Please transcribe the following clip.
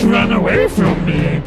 Don't run away from me!